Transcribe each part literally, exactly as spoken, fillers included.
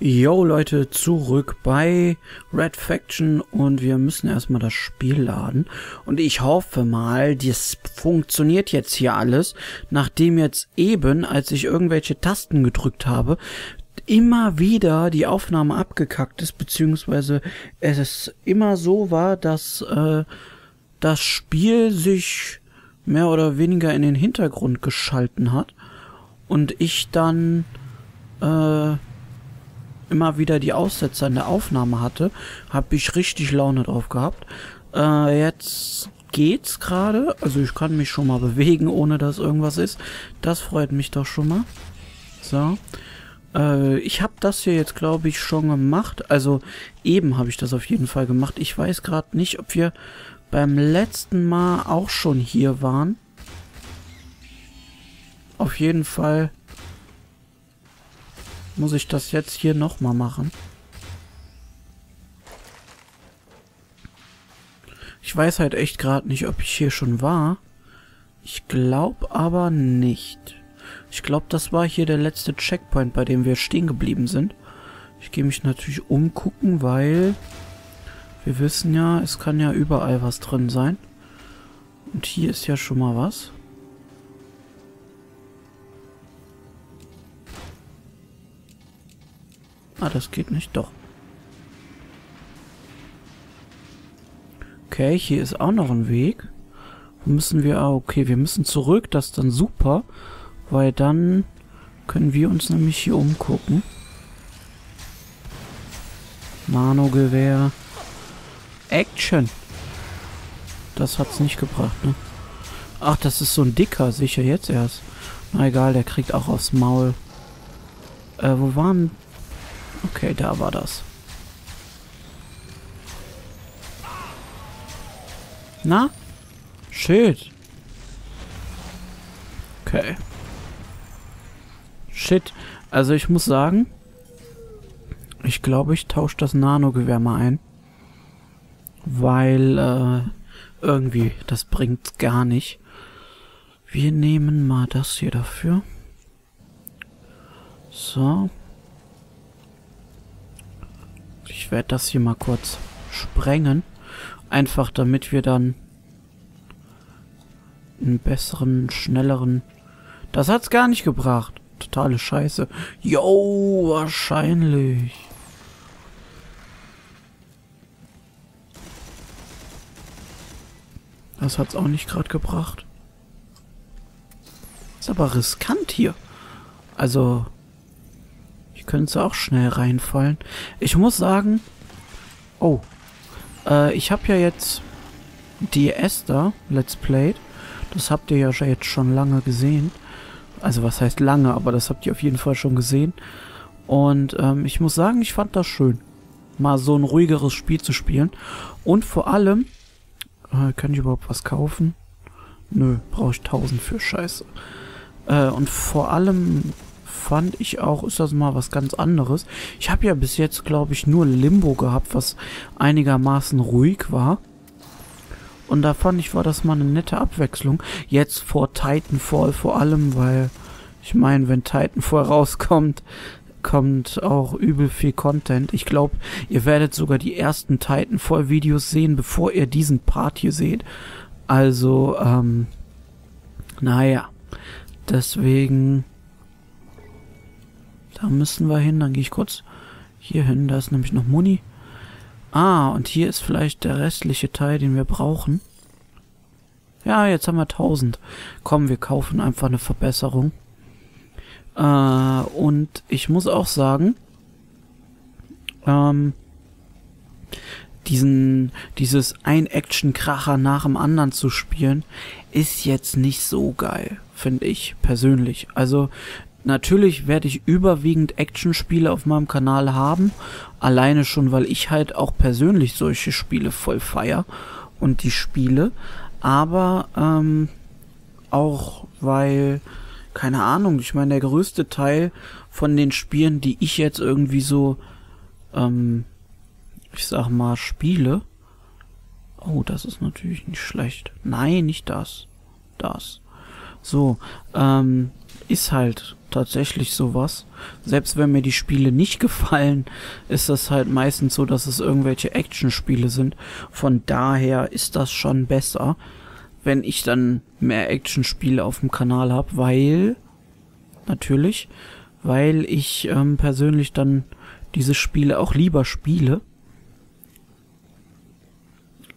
Yo Leute, zurück bei Red Faction und wir müssen erstmal das Spiel laden und ich hoffe mal, das funktioniert jetzt hier alles, nachdem jetzt eben, als ich irgendwelche Tasten gedrückt habe, immer wieder die Aufnahme abgekackt ist, beziehungsweise es ist immer so war, dass äh, das Spiel sich mehr oder weniger in den Hintergrund geschalten hat und ich dann äh, immer wieder die Aussetzer in der Aufnahme hatte, habe ich richtig Laune drauf gehabt. Äh, jetzt geht's gerade, also ich kann mich schon mal bewegen, ohne dass irgendwas ist. Das freut mich doch schon mal. So, äh, ich habe das hier jetzt, glaube ich, schon gemacht. Also eben habe ich das auf jeden Fall gemacht. Ich weiß gerade nicht, ob wir beim letzten Mal auch schon hier waren. Auf jeden Fall muss ich das jetzt hier nochmal machen. Ich weiß halt echt gerade nicht, ob ich hier schon war. Ich glaube aber nicht. Ich glaube, das war hier der letzte Checkpoint, bei dem wir stehen geblieben sind. Ich gehe mich natürlich umgucken, weil wir wissen ja, es kann ja überall was drin sein. Und hier ist ja schon mal was. Ah, das geht nicht, doch. Okay, hier ist auch noch ein Weg. Müssen wir, ah, okay, wir müssen zurück, das ist dann super, weil dann können wir uns nämlich hier umgucken. Nano-Gewehr. Action! Das hat's nicht gebracht, ne? Ach, das ist so ein Dicker, sicher jetzt erst. Na egal, der kriegt auch aufs Maul. Äh, wo waren... Okay, da war das. Na? Shit. Okay. Shit. Also ich muss sagen, ich glaube, ich tausche das Nano-Gewehr mal ein. Weil, äh, irgendwie, das bringt's gar nicht. Wir nehmen mal das hier dafür. So. Ich werde das hier mal kurz sprengen. Einfach damit wir dann einen besseren, schnelleren... Das hat's gar nicht gebracht. Totale Scheiße. Jo, wahrscheinlich. Das hat's auch nicht gerade gebracht. Ist aber riskant hier. Also... Können sie auch schnell reinfallen. Ich muss sagen, oh, äh, ich habe ja jetzt die Esther Let's Played. Das habt ihr ja jetzt schon lange gesehen. Also was heißt lange, aber das habt ihr auf jeden Fall schon gesehen. Und ähm, ich muss sagen, ich fand das schön, mal so ein ruhigeres Spiel zu spielen. Und vor allem, äh, kann ich überhaupt was kaufen? Nö, brauche ich tausend für Scheiße. Äh, und vor allem fand ich auch, ist das mal was ganz anderes. Ich habe ja bis jetzt, glaube ich, nur Limbo gehabt, was einigermaßen ruhig war. Und da fand ich, war das mal eine nette Abwechslung. Jetzt vor Titanfall vor allem, weil ich meine, wenn Titanfall rauskommt, kommt auch übel viel Content. Ich glaube, ihr werdet sogar die ersten Titanfall-Videos sehen, bevor ihr diesen Part hier seht. Also, ähm, naja. Deswegen... Da müssen wir hin, dann gehe ich kurz hier hin, da ist nämlich noch Muni. Ah, und hier ist vielleicht der restliche Teil, den wir brauchen. Ja, jetzt haben wir tausend. Komm, wir kaufen einfach eine Verbesserung. Äh, und ich muss auch sagen, ähm, diesen, dieses Ein-Action-Kracher nach dem anderen zu spielen, ist jetzt nicht so geil, finde ich persönlich. Also, natürlich werde ich überwiegend Actionspiele auf meinem Kanal haben, alleine schon, weil ich halt auch persönlich solche Spiele voll feier und die Spiele, aber ähm, auch weil, keine Ahnung, ich meine, der größte Teil von den Spielen, die ich jetzt irgendwie so, ähm, ich sag mal, spiele, oh, das ist natürlich nicht schlecht, nein, nicht das, das, So, ähm, ist halt tatsächlich sowas. Selbst wenn mir die Spiele nicht gefallen, ist das halt meistens so, dass es irgendwelche Action-Spiele sind. Von daher ist das schon besser, wenn ich dann mehr Action-Spiele auf dem Kanal habe, weil, natürlich, weil ich ähm, persönlich dann diese Spiele auch lieber spiele.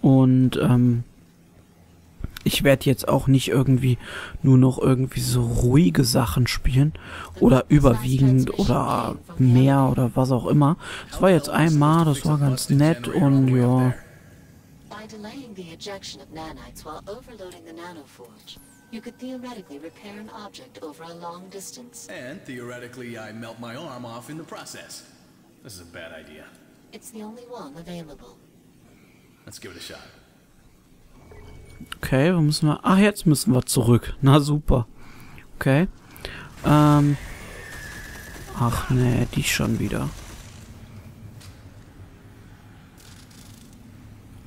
Und ähm, ich werde jetzt auch nicht irgendwie nur noch irgendwie so ruhige Sachen spielen oder überwiegend oder mehr oder was auch immer. Es war jetzt einmal, das war ganz nett und ja. You could theoretically repair an object over a long distance. And theoretically, I melt my arm off in the process. This is a bad idea. It's the only one available. Let's give it a shot. Okay, wo müssen wir? Ach, jetzt müssen wir zurück. Na super. Okay. Ähm. Ach nee, die schon wieder.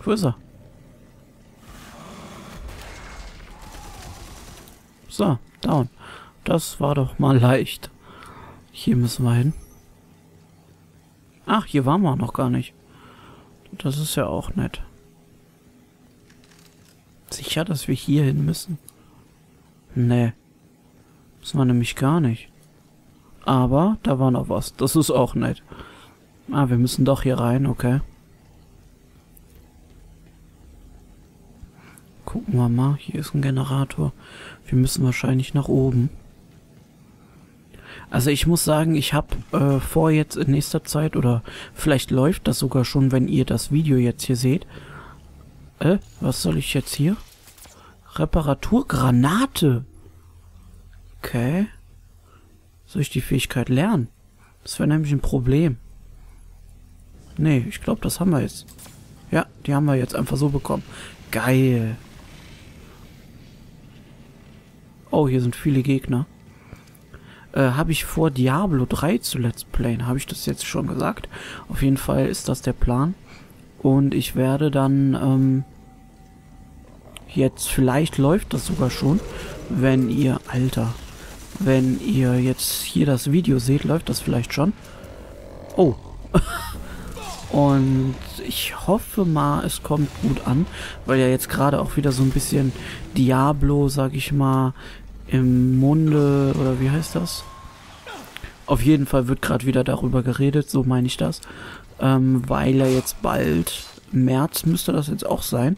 Wo ist er? So, down. Das war doch mal leicht. Hier müssen wir hin. Ach, hier waren wir noch gar nicht. Das ist ja auch nett. Sicher, dass wir hier hin müssen? Nee. Müssen wir nämlich gar nicht. Aber da war noch was. Das ist auch nett. Ah, wir müssen doch hier rein, okay. Gucken wir mal, hier ist ein Generator. Wir müssen wahrscheinlich nach oben. Also ich muss sagen, ich habe äh, vor jetzt in nächster Zeit, oder vielleicht läuft das sogar schon, wenn ihr das Video jetzt hier seht. Äh, was soll ich jetzt hier? Reparaturgranate. Okay. Soll ich die Fähigkeit lernen? Das wäre nämlich ein Problem. Nee, ich glaube, das haben wir jetzt. Ja, die haben wir jetzt einfach so bekommen. Geil. Oh, hier sind viele Gegner. Äh, habe ich vor, Diablo drei zu Let's Playen. Habe ich das jetzt schon gesagt? Auf jeden Fall ist das der Plan. Und ich werde dann, ähm, jetzt, vielleicht läuft das sogar schon, wenn ihr, Alter, wenn ihr jetzt hier das Video seht, läuft das vielleicht schon. Oh. Und ich hoffe mal, es kommt gut an, weil ja jetzt gerade auch wieder so ein bisschen Diablo, sag ich mal, im Munde, oder wie heißt das? Auf jeden Fall wird gerade wieder darüber geredet, so meine ich das, ähm, weil ja jetzt bald, März müsste das jetzt auch sein,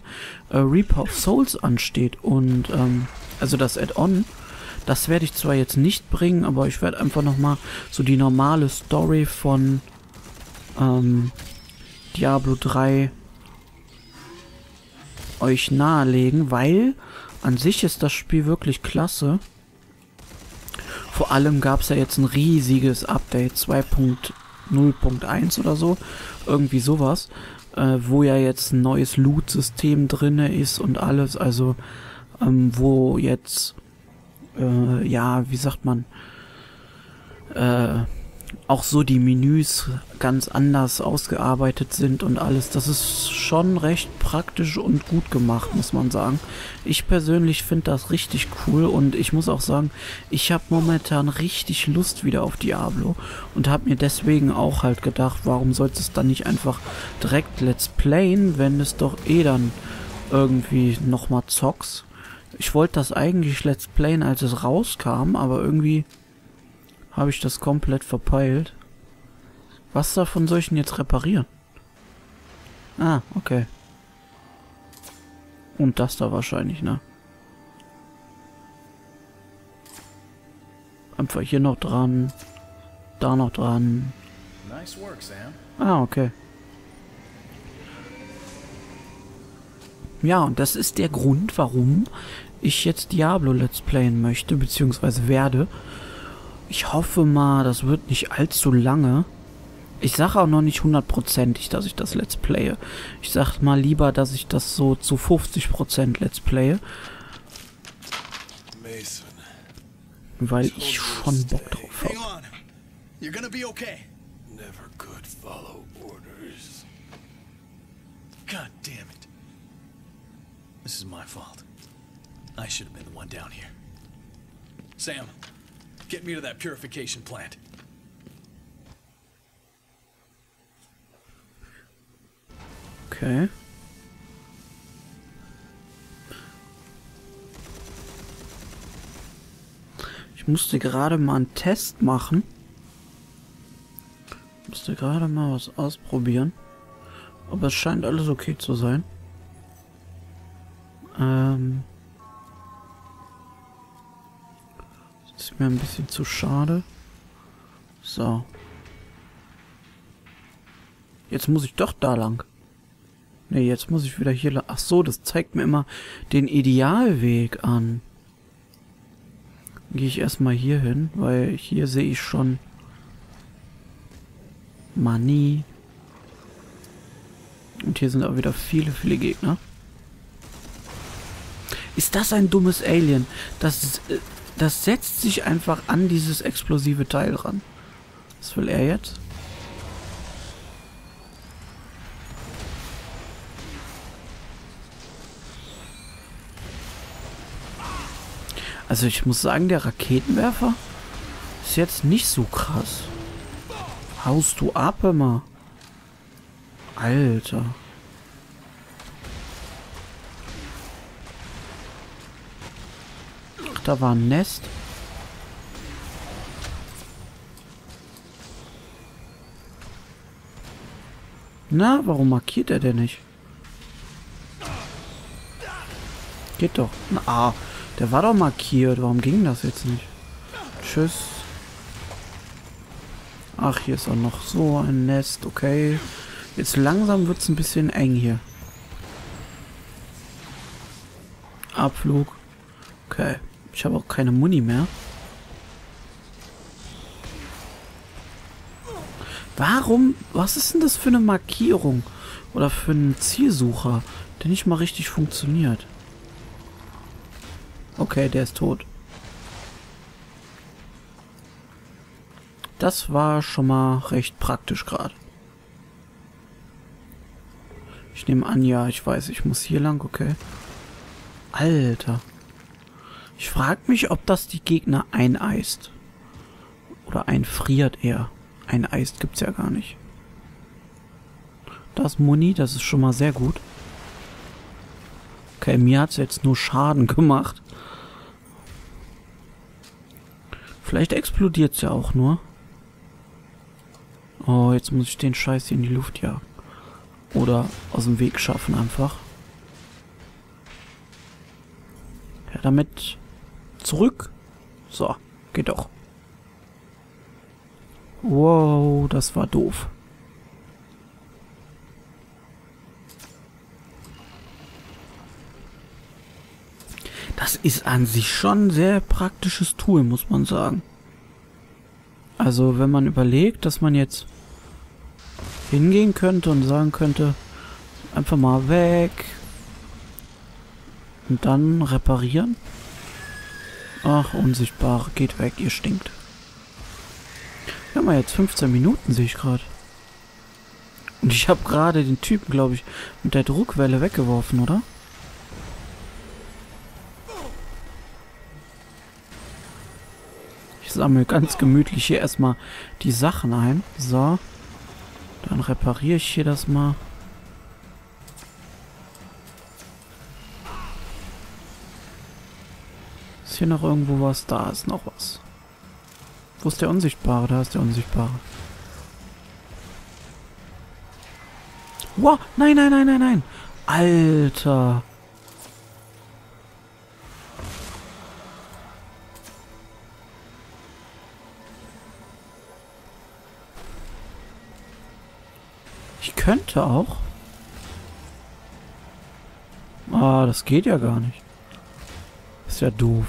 äh, Reaper of Souls ansteht und, ähm, also das Add-on. Das werde ich zwar jetzt nicht bringen, aber ich werde einfach nochmal so die normale Story von, ähm, Diablo drei euch nahelegen, weil an sich ist das Spiel wirklich klasse. Vor allem gab es ja jetzt ein riesiges Update zwei punkt null punkt eins oder so, irgendwie sowas, äh, wo ja jetzt ein neues Loot-System drinne ist und alles, also ähm, wo jetzt, äh, ja, wie sagt man, äh, auch so die Menüs ganz anders ausgearbeitet sind und alles. Das ist schon recht praktisch und gut gemacht, muss man sagen. Ich persönlich finde das richtig cool und ich muss auch sagen, ich habe momentan richtig Lust wieder auf Diablo und habe mir deswegen auch halt gedacht, warum sollte es dann nicht einfach direkt Let's Playen, wenn es doch eh dann irgendwie nochmal zockst. Ich wollte das eigentlich Let's Playen, als es rauskam, aber irgendwie habe ich das komplett verpeilt. Was davon soll ich denn jetzt reparieren? Ah, okay. Und das da wahrscheinlich, ne? Einfach hier noch dran. Da noch dran. Ah, okay. Ja, und das ist der Grund, warum ich jetzt Diablo Let's Playen möchte, beziehungsweise werde. Ich hoffe mal, das wird nicht allzu lange. Ich sage auch noch nicht hundertprozentig, dass ich das Let's Playe. Ich sag mal lieber, dass ich das so zu fünfzig Prozent Let's Playe. Weil ich schon Bock drauf habe. Sam, get me to that purification plant. Okay. Ich musste gerade mal einen Test machen. Ich musste gerade mal was ausprobieren. Aber es scheint alles okay zu sein. Ähm. Das ist mir ein bisschen zu schade. So. Jetzt muss ich doch da lang. Ne, jetzt muss ich wieder hier lang. Ach so, das zeigt mir immer den Idealweg an. Gehe ich erstmal hier hin, weil hier sehe ich schon Money. Und hier sind auch wieder viele, viele Gegner. Ist das ein dummes Alien? Das, das setzt sich einfach an dieses explosive Teil ran. Was will er jetzt? Also ich muss sagen, der Raketenwerfer ist jetzt nicht so krass. Haust du ab immer? Alter. Ach, da war ein Nest. Na, warum markiert er denn nicht? Geht doch. Na, ah. Der war doch markiert. Warum ging das jetzt nicht? Tschüss. Ach, hier ist auch noch so ein Nest. Okay. Jetzt langsam wird es ein bisschen eng hier. Abflug. Okay. Ich habe auch keine Muni mehr. Warum? Was ist denn das für eine Markierung? Oder für einen Zielsucher, der nicht mal richtig funktioniert? Okay, der ist tot. Das war schon mal recht praktisch gerade. Ich nehme an, ja, ich weiß, ich muss hier lang, okay. Alter. Ich frage mich, ob das die Gegner eineist. Oder einfriert eher. Eineist gibt's ja gar nicht. Das Muni, das ist schon mal sehr gut. Okay, mir hat es jetzt nur Schaden gemacht. Vielleicht explodiert es ja auch nur. Oh, jetzt muss ich den Scheiß hier in die Luft jagen. Oder aus dem Weg schaffen einfach. Ja, damit zurück. So, geht doch. Wow, das war doof. Das ist an sich schon ein sehr praktisches Tool, muss man sagen. Also wenn man überlegt, dass man jetzt hingehen könnte und sagen könnte, einfach mal weg und dann reparieren. Ach, unsichtbare, geht weg, ihr stinkt. Wir haben ja jetzt fünfzehn Minuten, sehe ich gerade. Und ich habe gerade den Typen, glaube ich, mit der Druckwelle weggeworfen, oder? Sammle ganz gemütlich hier erstmal die Sachen ein. So. Dann repariere ich hier das mal. Ist hier noch irgendwo was? Da ist noch was. Wo ist der Unsichtbare? Da ist der Unsichtbare. Wow! Nein, nein, nein, nein, nein! Alter! Könnte auch. Ah, das geht ja gar nicht. Ist ja doof.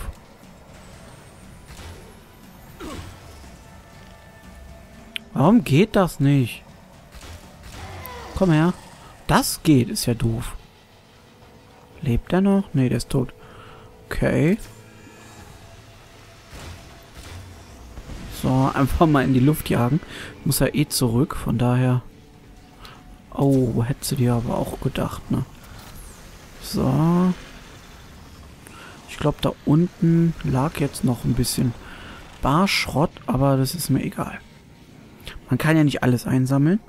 Warum geht das nicht? Komm her. Das geht, ist ja doof. Lebt er noch? Nee, der ist tot. Okay. So, einfach mal in die Luft jagen. Muss ja eh zurück, von daher... Oh, hättest du dir aber auch gedacht, ne? So. Ich glaube, da unten lag jetzt noch ein bisschen Barschrott, aber das ist mir egal. Man kann ja nicht alles einsammeln.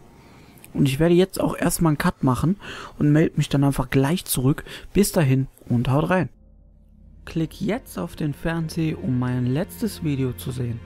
Und ich werde jetzt auch erstmal einen Cut machen und melde mich dann einfach gleich zurück. Bis dahin und haut rein. Klick jetzt auf den Fernseher, um mein letztes Video zu sehen.